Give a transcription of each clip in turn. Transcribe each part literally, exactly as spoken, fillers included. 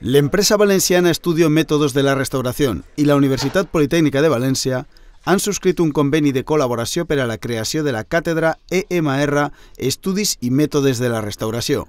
La empresa valenciana Estudio Métodos de la Restauración i la Universitat Politécnica de València han suscrit un conveni de col·laboració per a la creació de la Càtedra E M R Estudis i Mètodes de la Restauració,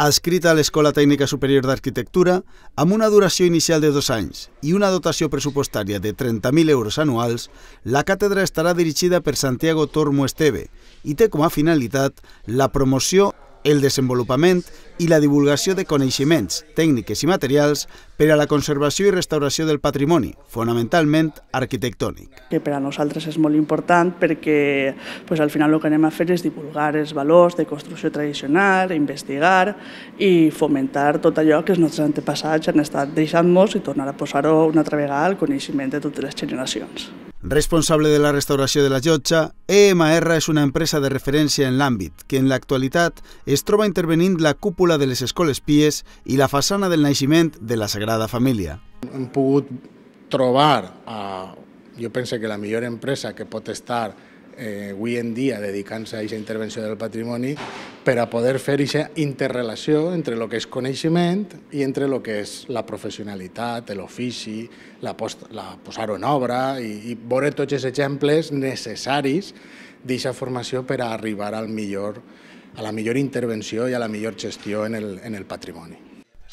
adscrita a l'Escola Tècnica Superior d'Arquitectura amb una duració inicial de dos anys i una dotació pressupostària de trenta mil euros anuals. La càtedra estarà dirigida per Santiago Tormo Esteve i té com a finalitat la promoció, el desenvolupament i la divulgació de coneixements, tècniques i materials per a la conservació i restauració del patrimoni, fonamentalment arquitectònic. Que per a nosaltres és molt important perquè pues, al final el que anem a fer és divulgar els valors de construcció tradicional, investigar i fomentar tot allò que els nostres antepassats han estat deixant-nos i tornar a posar-ho una altra vegada al coneixement de totes les generacions. Responsable de la restauració de la llotja, E M R és una empresa de referència en l'àmbit que en l'actualitat es troba intervenint la cúpula de les Escoles Pies i la façana del naixement de la Sagrada Família. Hem pogut trobar, a, jo penso que la millor empresa que pot estar eh, avui en dia dedicant-se a aquesta intervenció del patrimoni per a poder fer aquesta interrelació entre el que és coneixement i entre el que és la professionalitat, l'ofici, la, la posar-ho en obra i, i veure tots els exemples necessaris d'aquesta formació per a arribar al millor, a la millor intervenció i a la millor gestió en el, en el patrimoni.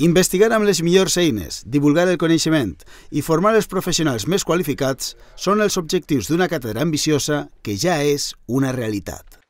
Investigar amb les millors eines, divulgar el coneixement i formar els professionals més qualificats són els objectius d'una càtedra ambiciosa que ja és una realitat.